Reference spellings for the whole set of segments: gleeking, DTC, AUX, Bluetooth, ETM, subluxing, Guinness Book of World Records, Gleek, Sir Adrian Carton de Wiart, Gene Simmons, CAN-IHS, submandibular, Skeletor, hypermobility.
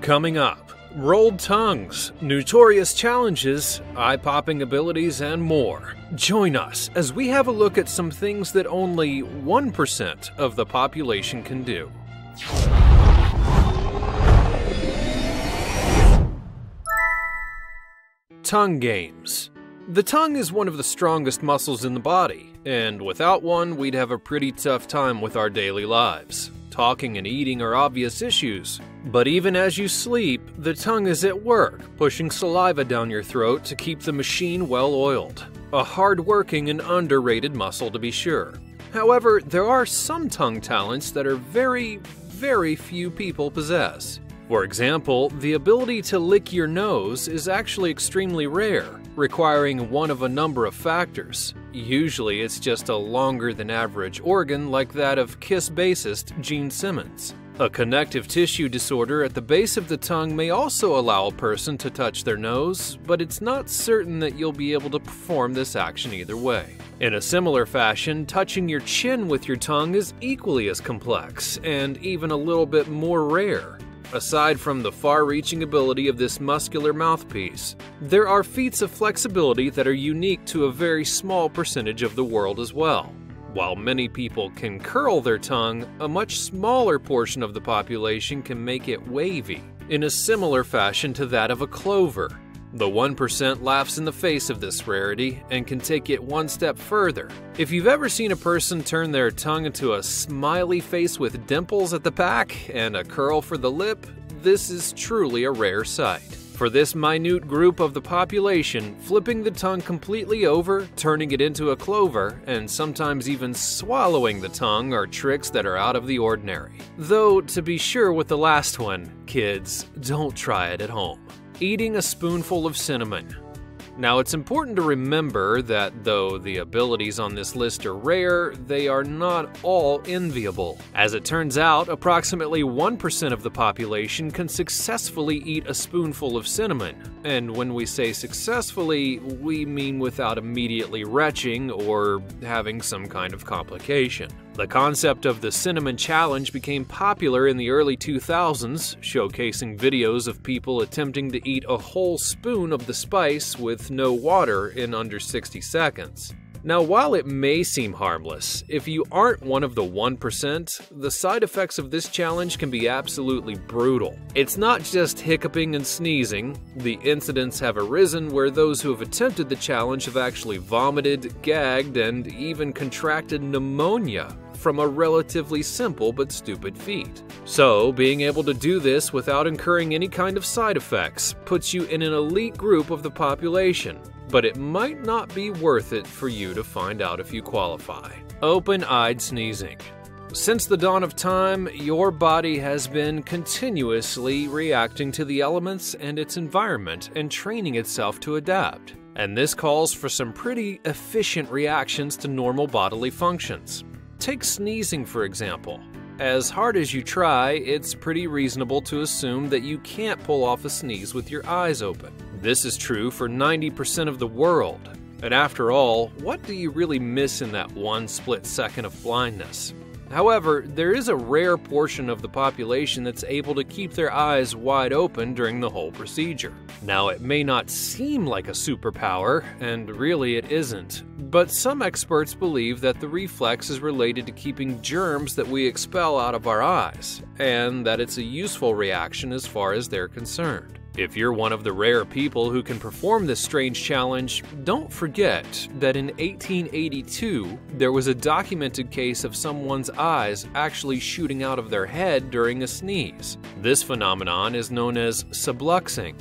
Coming up, rolled tongues, notorious challenges, eye-popping abilities, and more. Join us as we have a look at some things that only 1% of the population can do. Tongue games. The tongue is one of the strongest muscles in the body, and without one, we'd have a pretty tough time with our daily lives. Talking and eating are obvious issues, but even as you sleep, the tongue is at work, pushing saliva down your throat to keep the machine well-oiled. A hard-working and underrated muscle, to be sure. However, there are some tongue talents that are very few people possess. For example, the ability to lick your nose is actually extremely rare, requiring one of a number of factors. Usually, it's just a longer-than-average organ like that of KISS bassist Gene Simmons. A connective tissue disorder at the base of the tongue may also allow a person to touch their nose, but it's not certain that you'll be able to perform this action either way. In a similar fashion, touching your chin with your tongue is equally as complex, and even a little bit more rare. Aside from the far-reaching ability of this muscular mouthpiece, there are feats of flexibility that are unique to a very small percentage of the world as well. While many people can curl their tongue, a much smaller portion of the population can make it wavy, in a similar fashion to that of a clover. The 1% laughs in the face of this rarity and can take it one step further. If you've ever seen a person turn their tongue into a smiley face with dimples at the back and a curl for the lip, this is truly a rare sight. For this minute group of the population, flipping the tongue completely over, turning it into a clover, and sometimes even swallowing the tongue are tricks that are out of the ordinary. Though, to be sure with the last one, kids, don't try it at home. Eating a spoonful of cinnamon. Now, it's important to remember that though the abilities on this list are rare, they are not all enviable. As it turns out, approximately 1% of the population can successfully eat a spoonful of cinnamon. And when we say successfully, we mean without immediately retching or having some kind of complication. The concept of the Cinnamon Challenge became popular in the early 2000s, showcasing videos of people attempting to eat a whole spoon of the spice with no water in under 60 seconds. Now, while it may seem harmless, if you aren't one of the 1%, the side effects of this challenge can be absolutely brutal. It's not just hiccuping and sneezing. The incidents have arisen where those who have attempted the challenge have actually vomited, gagged, and even contracted pneumonia from a relatively simple but stupid feat. So, being able to do this without incurring any kind of side effects puts you in an elite group of the population, but it might not be worth it for you to find out if you qualify. Open-eyed sneezing. Since the dawn of time, your body has been continuously reacting to the elements and its environment and training itself to adapt. And this calls for some pretty efficient reactions to normal bodily functions. Take sneezing, for example. As hard as you try, it's pretty reasonable to assume that you can't pull off a sneeze with your eyes open. This is true for 90% of the world. And after all, what do you really miss in that one split second of blindness? However, there is a rare portion of the population that's able to keep their eyes wide open during the whole procedure. Now, it may not seem like a superpower, and really it isn't, but some experts believe that the reflex is related to keeping germs that we expel out of our eyes, and that it's a useful reaction as far as they're concerned. If you're one of the rare people who can perform this strange challenge, don't forget that in 1882, there was a documented case of someone's eyes actually shooting out of their head during a sneeze. This phenomenon is known as subluxing.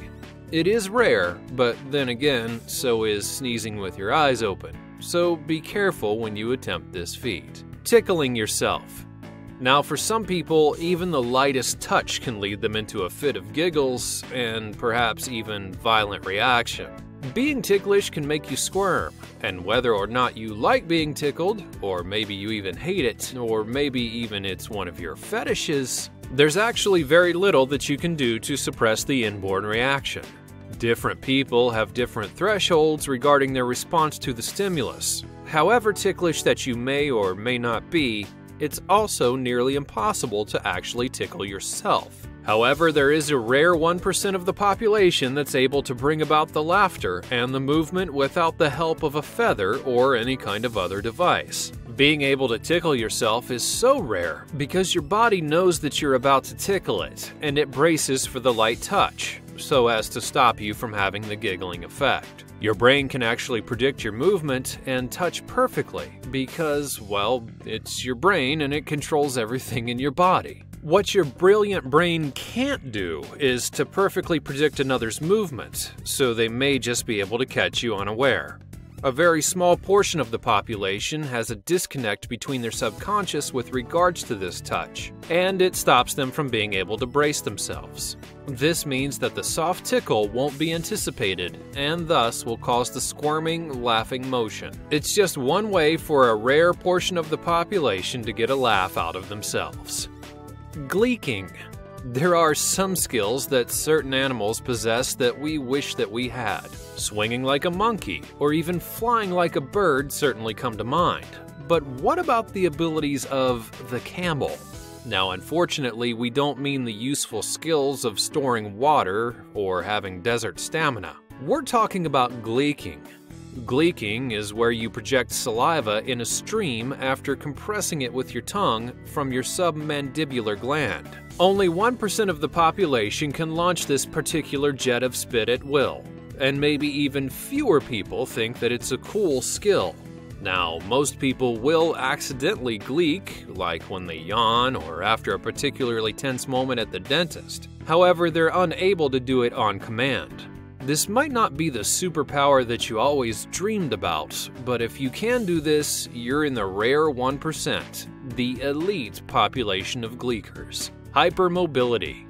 It is rare, but then again, so is sneezing with your eyes open. So be careful when you attempt this feat. Tickling yourself. Now, for some people, even the lightest touch can lead them into a fit of giggles and perhaps even violent reaction. Being ticklish can make you squirm, and whether or not you like being tickled, or maybe you even hate it, or maybe even it's one of your fetishes, there's actually very little that you can do to suppress the inborn reaction. Different people have different thresholds regarding their response to the stimulus. However ticklish that you may or may not be, it's also nearly impossible to actually tickle yourself. However, there is a rare 1% of the population that's able to bring about the laughter and the movement without the help of a feather or any kind of other device. Being able to tickle yourself is so rare because your body knows that you're about to tickle it, and it braces for the light touch, so as to stop you from having the giggling effect. Your brain can actually predict your movement and touch perfectly because, well, it's your brain and it controls everything in your body. What your brilliant brain can't do is to perfectly predict another's movement, so they may just be able to catch you unaware. A very small portion of the population has a disconnect between their subconscious with regards to this touch, and it stops them from being able to brace themselves. This means that the soft tickle won't be anticipated, and thus will cause the squirming, laughing motion. It's just one way for a rare portion of the population to get a laugh out of themselves. Gleeking. There are some skills that certain animals possess that we wish that we had. Swinging like a monkey or even flying like a bird certainly come to mind. But what about the abilities of the camel? Now, unfortunately, we don't mean the useful skills of storing water or having desert stamina. We're talking about gleeking. Gleeking is where you project saliva in a stream after compressing it with your tongue from your submandibular gland. Only 1% of the population can launch this particular jet of spit at will, and maybe even fewer people think that it's a cool skill. Now, most people will accidentally gleek, like when they yawn or after a particularly tense moment at the dentist. However, they're unable to do it on command. This might not be the superpower that you always dreamed about, but if you can do this, you're in the rare 1%, the elite population of gleekers. Hypermobility.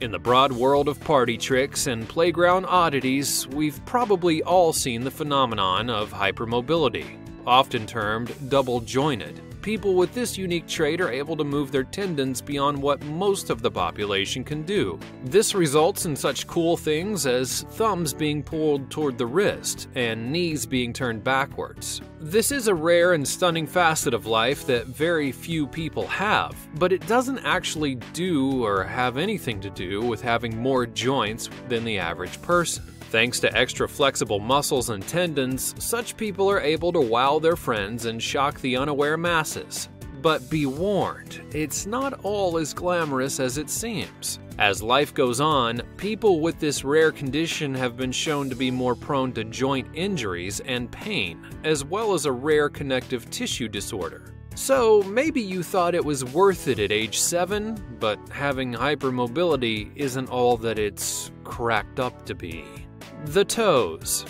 In the broad world of party tricks and playground oddities, we've probably all seen the phenomenon of hypermobility, often termed double-jointed. People with this unique trait are able to move their tendons beyond what most of the population can do. This results in such cool things as thumbs being pulled toward the wrist and knees being turned backwards. This is a rare and stunning facet of life that very few people have, but it doesn't actually do or have anything to do with having more joints than the average person. Thanks to extra flexible muscles and tendons, such people are able to wow their friends and shock the unaware masses. But be warned, it's not all as glamorous as it seems. As life goes on, people with this rare condition have been shown to be more prone to joint injuries and pain, as well as a rare connective tissue disorder. So maybe you thought it was worth it at age 7, but having hypermobility isn't all that it's cracked up to be. The toes.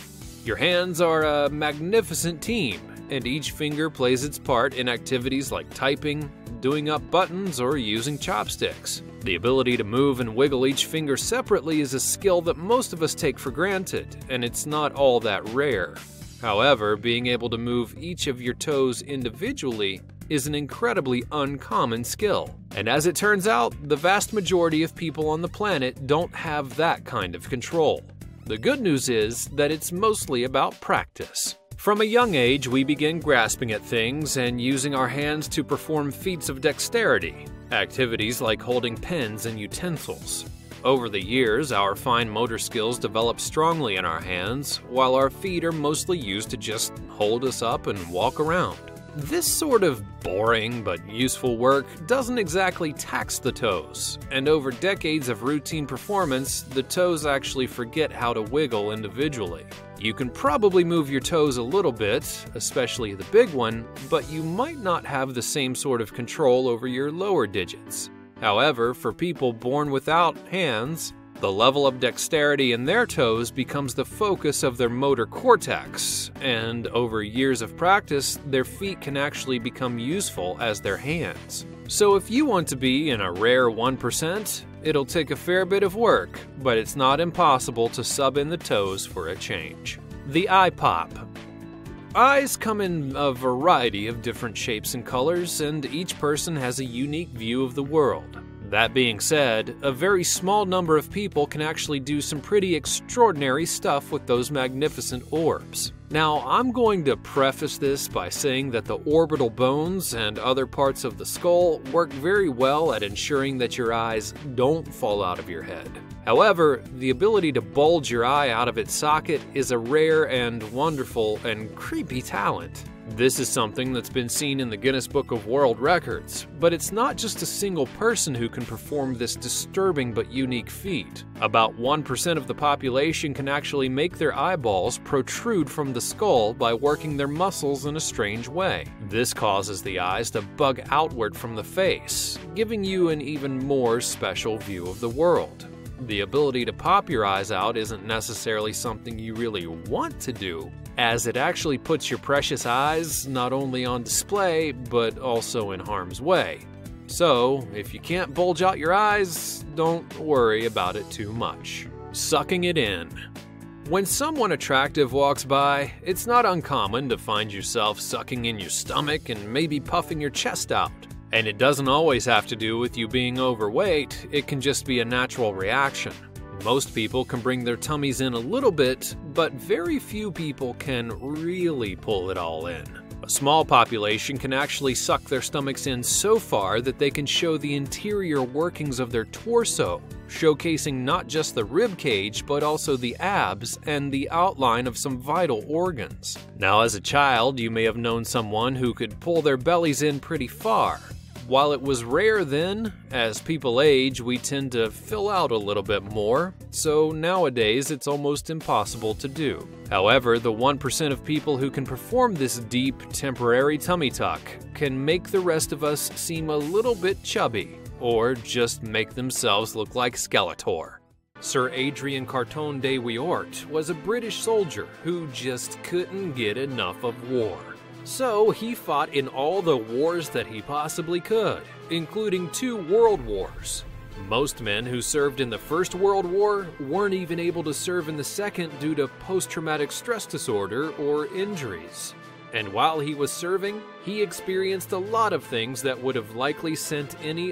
Your hands are a magnificent team, and each finger plays its part in activities like typing, doing up buttons, or using chopsticks. The ability to move and wiggle each finger separately is a skill that most of us take for granted, and it's not all that rare. However, being able to move each of your toes individually is an incredibly uncommon skill. And as it turns out, the vast majority of people on the planet don't have that kind of control. The good news is that it's mostly about practice. From a young age, we begin grasping at things and using our hands to perform feats of dexterity, activities like holding pens and utensils. Over the years, our fine motor skills develop strongly in our hands, while our feet are mostly used to just hold us up and walk around. This sort of boring but useful work doesn't exactly tax the toes, and over decades of routine performance, the toes actually forget how to wiggle individually. You can probably move your toes a little bit, especially the big one, but you might not have the same sort of control over your lower digits. However, for people born without hands, the level of dexterity in their toes becomes the focus of their motor cortex, and over years of practice, their feet can actually become useful as their hands. So if you want to be in a rare 1%, it'll take a fair bit of work, but it's not impossible to sub in the toes for a change. The eye pop. Eyes come in a variety of different shapes and colors, and each person has a unique view of the world. That being said, a very small number of people can actually do some pretty extraordinary stuff with those magnificent orbs. Now, I'm going to preface this by saying that the orbital bones and other parts of the skull work very well at ensuring that your eyes don't fall out of your head. However, the ability to bulge your eye out of its socket is a rare and wonderful and creepy talent. This is something that's been seen in the Guinness Book of World Records, but it's not just a single person who can perform this disturbing but unique feat. About 1% of the population can actually make their eyeballs protrude from the skull by working their muscles in a strange way. This causes the eyes to bug outward from the face, giving you an even more special view of the world. The ability to pop your eyes out isn't necessarily something you really want to do, as it actually puts your precious eyes not only on display, but also in harm's way. So, if you can't bulge out your eyes, don't worry about it too much. Sucking it in. When someone attractive walks by, it's not uncommon to find yourself sucking in your stomach and maybe puffing your chest out. And it doesn't always have to do with you being overweight, it can just be a natural reaction. Most people can bring their tummies in a little bit, but very few people can really pull it all in. A small population can actually suck their stomachs in so far that they can show the interior workings of their torso, showcasing not just the rib cage, but also the abs and the outline of some vital organs. Now, as a child, you may have known someone who could pull their bellies in pretty far. While it was rare then, as people age, we tend to fill out a little bit more, so nowadays it's almost impossible to do. However, the 1% of people who can perform this deep, temporary tummy tuck can make the rest of us seem a little bit chubby, or just make themselves look like Skeletor. Sir Adrian Carton de Wiart was a British soldier who just couldn't get enough of war. So he fought in all the wars that he possibly could, including 2 world wars. Most men who served in the First World War weren't even able to serve in the second due to post-traumatic stress disorder or injuries. And while he was serving, he experienced a lot of things that would have likely sent any